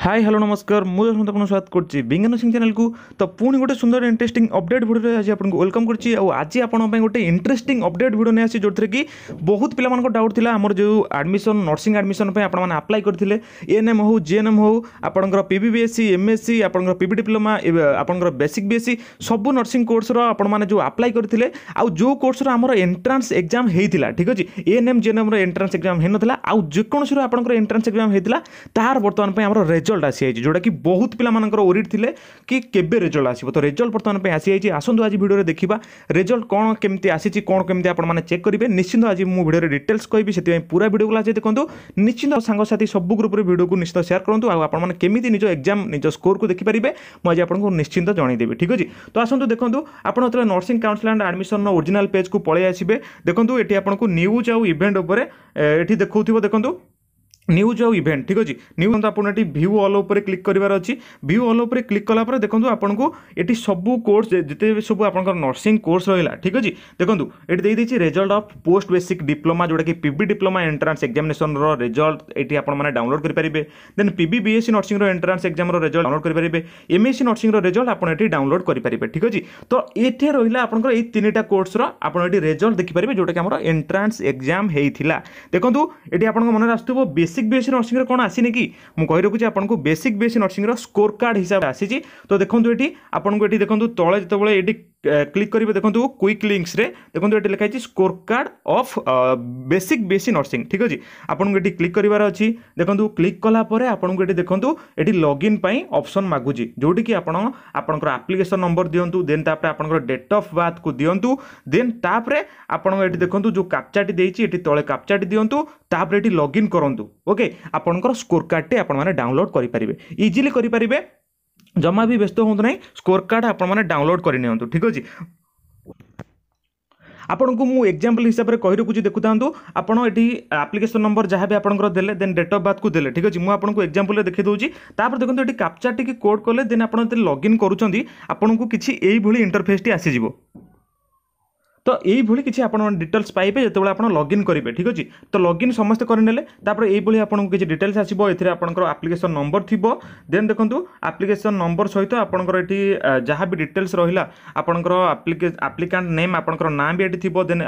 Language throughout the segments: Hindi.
हाय हेलो नमस्कार मुझे तुम स्वागत करछि विज्ञान सिंह चैनल को। तो पुणी गोटे सुंदर इंटरेस्टिंग अपडेट भिडियो आज आपको वेलकम करछि। आज आपंप गोटे इंटरेस्टिंग अपडेट भिडियो नहीं आसी जोथि कि बहुत पिला मानको डाउट थिला हमर जो एडमिशन नर्सिंग एडमिशन पे आपण माने अप्लाई करथिले एएनएम हो जीएनएम हो आपनकर पीबीबीएससी एमएससी आपनकर पीबी डिप्लोमा आपनकर बेसिक बीएससी सब नर्सिंग कोर्स रो आपण माने जो अप्लाई करथिले आ जो कोर्स रो हमर एंट्रेंस एग्जाम हेइथिला ठीक अछि। एएनएम जीएनएम रो एंट्रेंस एग्जाम हे नथिला आ जे कोनोसी रो आपनकर एंट्रेंस एग्जाम हेइथिला तार वर्तमान पे हमर रिजल्ट आसी जोटा कि बहुत पिला ओरिड थिले कि केबे रिजल्ट आसीबो। तो रिजल्ट बर्तमान पे आसी जाय आसंतु आज वीडियो रे देखिबा रिजल्ट कोन केमती आसी कोन केमती आपण माने चेक करिवे। निश्चित आज मु वीडियो रे डिटेल्स कहबी सेति में पूरा वीडियो गुला जे देखंतु निश्चित संग साथी सब ग्रुप रे वीडियो को निश्चित शेयर करंतु आ आपण माने केमिति निजो एग्जाम निजो स्कोर को देखि परिबे मु आज आपण को निश्चित जणै देबे ठीक अछि। तो आसंतु देखंतु आपण त नर्सिंग काउंसिल एंड एडमिशन नो ओरिजिनल पेज को पळे आसीबे। देखंतु एठी आपण को न्यूज आ इवेंट ऊपर एठी देखौथिबो देखंतु न्यूज आउ इवेंट ठीक अच्छे। न्यूज आपड़ ये भ्यू अल उपर क्लिक करार अच्छी भ्यू अल उपर क्लिक कलापर देखो आपको ये सब कोर्स जिते सब आप नर्सिंग कोर्स रहा ठीक अच्छे। देखो ये देखिए result of post basic diploma जोटा कि PB diploma entrance examination result ये आपने डाउनलोड करेंगे। Then PBBSc nursing entrance exam result download करेंगे। एमएससी नर्सिंग रिजल्ट आपड़ी डाउनलोड करेंगे ठीक अच्छे। तो ये रहा आपंकर तीनटा कोर्स आपड़ी रिजल्ट देखिपारे जोटा कि आम एंट्रांस एग्जाम होता। देखो ये आप मन आसो बेसिक बीएससी नर्सिंग कौन आसीनी कि मुझे रखुच्छे आपको basic BSc nursing score card हिसाब से आसी। तो देखो ये आपको ये देखो तले जो ये क्लिक करेंगे देखो क्विक लिंक्स रे देखो ये लिखाई score card of basic BSc nursing ठीक अच्छे। आपको ये क्लिक करार अच्छी देखो क्लिक कलापर आपको ये देखो ये लॉगिन पाई ऑप्शन मागुच जोटी कि आपंकर एप्लिकेशन नंबर दिंतु देन आपंकर डेट ऑफ बर्थ को दिंतु देन आपन ये देखो जो कैप्चाटी देती तले कैप्चाटी दिंतु तापर ये लॉगिन करूँ ओके। आपनकर स्कोर कार्ड टे आपण माने डाउनलोड करि परिबे इजीली करि परिबे जमा भी व्यस्त होंतु नै। स्कोर कार्ड आपण माने डाउनलोड करि नियंतु ठीक अछि। आपंक मु एक्जाम्पल हिसाब से कही रखुच्छी देखुता आपड़ ये आप्लिकेसन नंबर जहाँ भी आपंकर देले देन डेट ऑफ बर्थ को देले ठीक अच्छे। मुझे एक्जाम्पल देखी दूसरी तापर देखो ये कैप्चा टी कोड कले देन आप लगइन करुँच आपको किसी यही इंटरफेसटी आसीज। तो यही किसी आप डिटेल्स पाइबे जितेबाला आप लगइन करेंगे ठीक अच्छे। तो लगइन समस्त करने यही आपको किसी डिटेल्स आसो ये आपंकर आप्लिकेसन नंबर थी देन देखो आप्लिकेसन नंबर सहित आपंकर ये जहाँ भी डिटेल्स रहा आपंकर आप्लिकांट नेम आपंकर नाम भी ये थी देन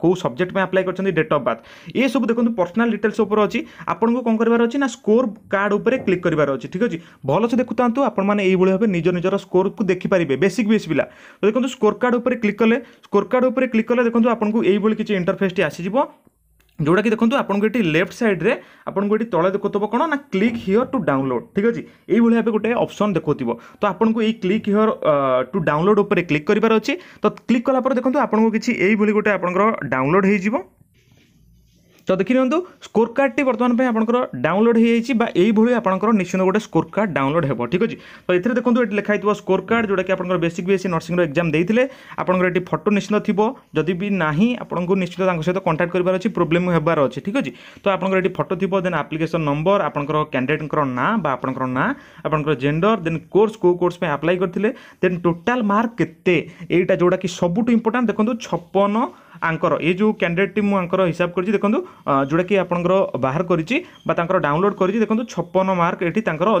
कौ सब्जेक्ट में आप्लाय कर डेट ऑफ बर्थ ये सब देखो पर्सनल डिटेल्स उपर अच्छी। आपको कौन करार अच्छी ना स्कोर कार्ड उपर क्लिक करार अच्छी ठीक अच्छे। भलसे देखुता आपने ये भाव में निज निजर स्कोर को देखिपारे बेसिक बेस पिला। तो देखो स्कोर कार्ड उपर क्लिक कले स्कोर कार्ड उपर क्लिक कले देखो आपको यही किसी इंटरफेस टी आसी जोटा कि देखो आपको ये लेफ्ट साइड रे आपको ये तले देखो कौन ना क्लिक हियर टू डाउनलोड ठीक अच्छे। यही भाव गोटे ऑप्शन देखो तो आपको ये क्लिक हियर टू डाउनलोड उपर क्लिक करार अच्छे। तो क्लिक कलापर देखो आपको किसी यही गोटे आप डाउनलोड हो। तो देखि नियंतु स्कोर कार्ड टी वर्तमान पे आपनकर डाउनलोड होई छि बा एई भली आपनकर निश्चित गोटे स्कोर कार्ड डाउनलोड हेबो ठीक अछि। तो एथरे देखंतु एट लिखाई थबो स्कोर कार्ड जोटा कि आपनकर बेसिक बीएससी नर्सिंग रो एग्जाम देइथिले आपनकर एटी फोटो निश्चित थबो जदि भी नाही आपनकर निश्चित तांको सहित कांटेक्ट करिबार अछि प्रॉब्लम हेबार अछि ठीक अछि। तो आपनकर एटी फोटो थबो देन एप्लिकेशन नंबर आपनकर कैंडिडेट कर ना बा आपनकर ना आपनकर जेंडर देन कोर्स को कोर्स पे अप्लाई करथिले देन टोटल मार्क केते एटा जोटा कि सबुटु इंपोर्टेंट देखंतु 56 आंकर ये जो कैंडिडेट टी मु आंकर हिसाब कर देखो जोटा कि आपंकर बाहर कर डाउनलोड कर देखो 56 मार्क ये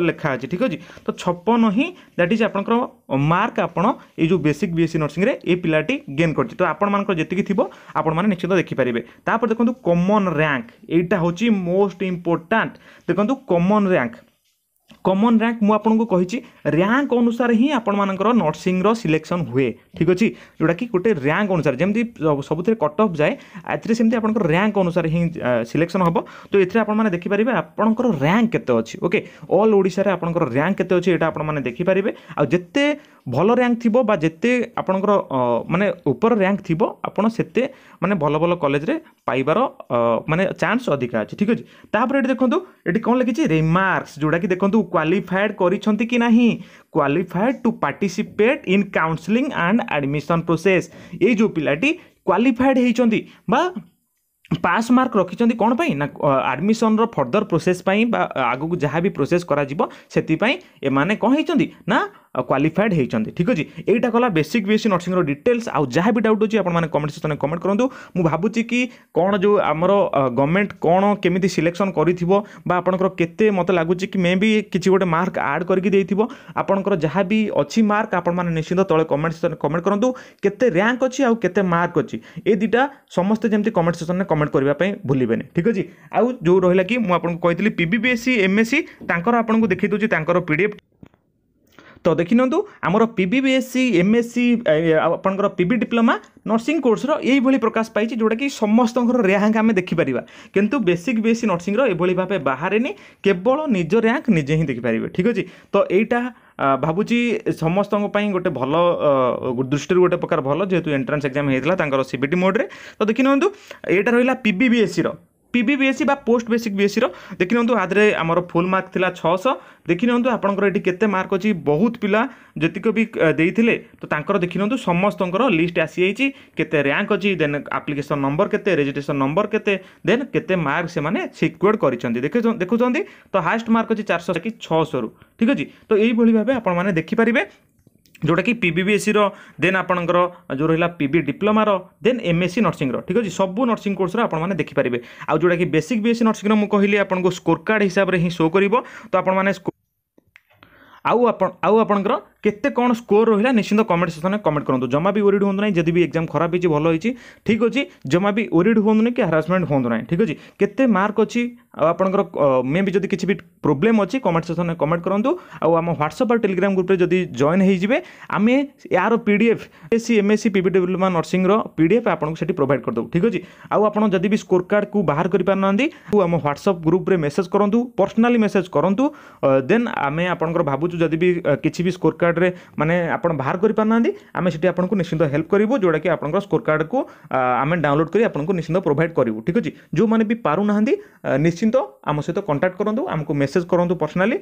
लिखा अच्छे ठीक अच्छे। तो 56 ही दैट इज आपंकर मार्क आपड़ ये जो बेसिक बीएससी नर्सिंग रे ये पिलाटी गेन कर। तो आपंकर जी थी आपने निश्चित देखिपारे। तापर देखो कॉमन रैंक यहाँ हूँ मोस्ट इंपोर्टेंट देखो कॉमन रैंक कॉमन रैंक मु आपन को कहि रैंक अनुसार ही आपण मानकर नर्सिंग रो सिलेक्शन हुए ठीक अछि। जोटा कि गोटे रैंक अनुसार जेमती सबुथे कट ऑफ जाए आथरे सेमती आपण को रैंक अनुसार ही सिलेक्शन हबो। तो एथरे आपण माने देखि परिबे आपण को रैंक केते अछि ओके। ऑल ओडिसा रे आपण को रैंक केते अछि एटा आपण माने देखि परिबे आ जत्ते भल रैंक थी बा जत्ते आपण को माने ऊपर रैंक थी आपण सेते माने भल भल कॉलेज रे पाइबार माने चांस अधिक अछि ठीक अछि। तापर एटी देखंतु एटी कोन लिखि छि रिमार्क्स जोटा कि देखंतु क्वालिफाइड करिछंती कि नाही qualified to participate in counselling and admission process ये जो पिलाटी क्वालिफाइड होइछंती बा पास मार्क रखिंट कौन पाई ना एडमिशन रो फर्दर प्रोसेस पाई बा आगु जहाँ भी प्रोसेस करा जिवो सेति पाई ए माने कौन होइछंती ना क्वालिफाइड होती। ठीक अच्छे यहाँ गला बेसिक बीएससी नर्सिंग डिटेल्स। आज जहाँ भी डाउट अच्छे आपने कमेंट सेक्शन में कमेंट करूँ। मुझे भावुँ कि कौन जो आमर गवर्नमेंट कौन केमी सिलेक्शन कर केते मत लगुच कि मे भी किसी गोटे मार्क आड करके आपंकर जहाँ भी अच्छी मार्क आपण मैंने निश्चित तले कमेंट सेक्शन में कमेंट करूँ केते रैंक अच्छी आउ केते मार्क अच्छी ये दुटा समस्ते जमी कमेंट सेक्शन में कमेंट करने भूलें। ठीक अच्छे आउ जो रहा कि मुझे कहती पीबीबीएससी एमएससी आपको देखी दूसरी पीडीएफ तो देखी ना आमर पीबीबीएससी एमएससी आपंकर पीबी डिप्लोमा नर्सिंग कोर्स यही प्रकाश पाई जोटा कि समस्त रैंक आम देखिपर किंतु बेसिक बीएससी नर्सिंग ये भाव बाहर नहीं केवल निज रैंक निजे ही देखिपारे। ठीक अच्छे तो यहाँ भावुची समस्त गोटे भल दृष्टि गोटे प्रकार भल जेहतु एंट्रांस एग्जाम होता सीबीटी मोड्रे तो देखी ना यहाँ रहा पीबीबीएससी पीबीबीएससी बा पोस्ट बेसिक बीएससी देखी ना आदि आमर फुल मार्क थी 600 देखी ना आपंकर ये केते मार्क अच्छी बहुत पिला जितक भी देते तो देखी ना समस्त लिस्ट आसी जाइए केते रैंक अच्छी देन आप्लिकेसन नंबर केते रजिस्ट्रेशन नंबर केते देन केते मार्क से माने सिक्योर्ड कर देखुं तो हाएस्ट मार्क अच्छी 400 कि 600 रु। ठीक अच्छे तो यही भाव आपण मैंने देखिपारे जोटा कि पीबीबीएससी देन आपणकर जो रहा PB diploma then MSc nursing. ठीक अच्छे सबू नर्सिंग कोर्स आपने देखिपारे आज जोटा कि बेसिक बीएससी नर्सिंग मुझे कहली आपको स्कोर कार्ड हिसाब से ही शो कर तो आपने आपणकर केते कौन स्कोर रहा निश्चित कमेंट सेक्शन में कमेंट करूँ। जमा भी ओरिड होना जब भी एग्जाम खराब होती भल होती। ठीक अच्छे जमा भी ओरिड होना कि हारासमेंट होना। ठीक अच्छे केते मार्क अच्छी आपंकर मे भी जब किसी भी प्रोब्लेम अच्छी कमेंट सेक्शन में कमेंट करूँ। आम ह्वाट्सअप और टेलीग्राम ग्रुप में जब जॉइन होते आम यार PDF BSc MSc PB diploma nursing PDF आपको से प्रोवाइड कर देव। ठीक अच्छे आपड़ जब भी स्कोर कार्ड को बाहर करपारना आम ह्वाट्सअप ग्रुप में मेसेज करूँ पर्सनाली मेसेज करूँ देन आम आपंकर भावुँ जब भी किसी भी स्कोर कार्ड रे माने आपण बाहर करि पारना आम से आपको निश्चित हेल्प करिवो जोडा कि आपनकर स्कोर कार्ड को आम डाउनलोड करी आपको निश्चित प्रोवाइड करिवो। ठीक अछि जो माने भी पारु नाहंदी निश्चित आम सहित कांटेक्ट करंतु आमको मेसेज करंतु पर्सनली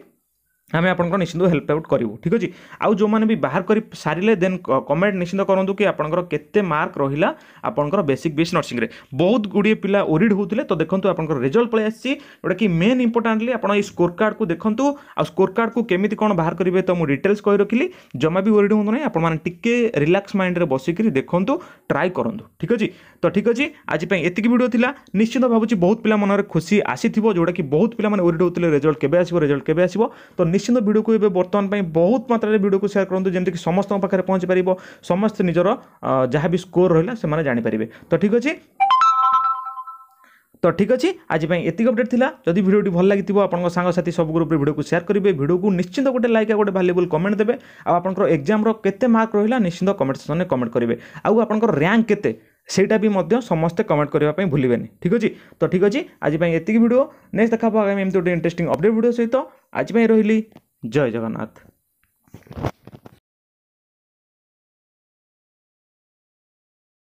आम आपको निश्चित हेल्प आउट करूँ। ठीक अच्छे आउ जो मैंने भी बाहर कर सारे देन कमेंट निश्चित करूँ कि आपंकर केते मार्क रहा आपंकर बेसिक बीएससी नर्सिंग रे बहुत गुड़े पिला ओरिड होते तो देखो आपंकर रिजल्ट पलि आसी जोटा कि मेन इंपोर्टाटली आपड़ स्कोर कार्ड को देखूँ आ स्कोर कार्ड को केमी कौन बाहर करेंगे तो मुझे डिटेल्स कही रखी जमा भी ओरिड होना नहीं आपके रिलैक्स माइंड में बसिक देखूँ ट्राए करूँ। ठीक अच्छे तो ठीक अच्छे आज एतिक वीडियो था निश्चित भावुँ बहुत पिला मन में खुशी आसी जोटा कि बहुत पिला ओरिड होते रिजल्ट केबे आसीबो तो निश्चित वीडियो को ये बर्तमान पर बहुत मात्रा वीडियो को शेयर करूँ जमीक समस्त पाखे पहुँची पार समस्त निजर जहाँ भी स्कोर रहा से जापर। तो ठीक अच्छे आज एतिक अपडेट थिला जदि वीडियो भल लगी आपंक सांग साथी सब ग्रुप रे वीडियो को शेयर करेंगे वीडियो को निश्चित गोटे लाइक आ गोटे वैल्यूएबल कमेंट देते आपंकर एग्जाम रो केते मार्क रहा निश्चित कमेंट सेक्शन में कमेंट करेंगे आउ आपंकर रैंक केते सेटा भी मध्य समस्ते कमेंट करने भूलें। ठीक अच्छे तो ठीक अच्छे आज एतिक वीडियो नेक्स्ट देखा आगामी एमती गोटे इंटरेस्टिंग अपडेट वीडियो सहित आज रही जय जगन्नाथ।